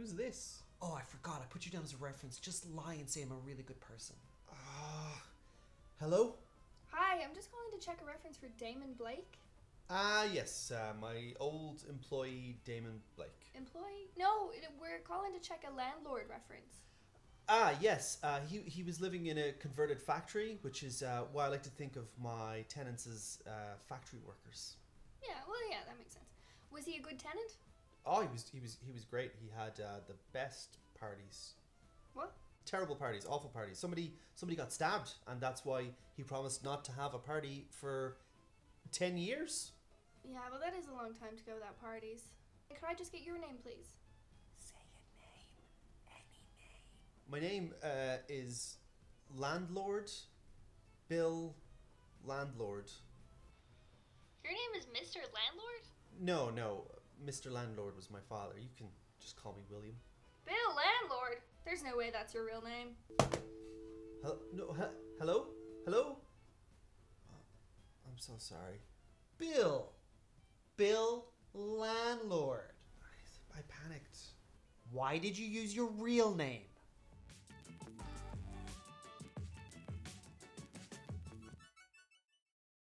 Who's this? Oh, I forgot. I put you down as a reference. Just lie and say I'm a really good person. Hello? Hi, I'm just calling to check a reference for Damon Blake. Yes, my old employee, Damon Blake. Employee? No, we're calling to check a landlord reference. Yes, he was living in a converted factory, which is why I like to think of my tenants as factory workers. Yeah, well, yeah, that makes sense. Was he a good tenant? Oh, he was great. He had the best parties. What? Terrible parties, awful parties. Somebody got stabbed, and that's why he promised not to have a party for 10 years? Yeah, well, that is a long time to go without parties. Could I just get your name, please? Say a name. Any name. My name is Landlord Bill Landlord. Your name is Mr. Landlord? No, no. Mr. Landlord was my father. You can just call me William. Bill Landlord? There's no way that's your real name. Hello? Hello? I'm so sorry. Bill! Bill Landlord. I panicked. Why did you use your real name?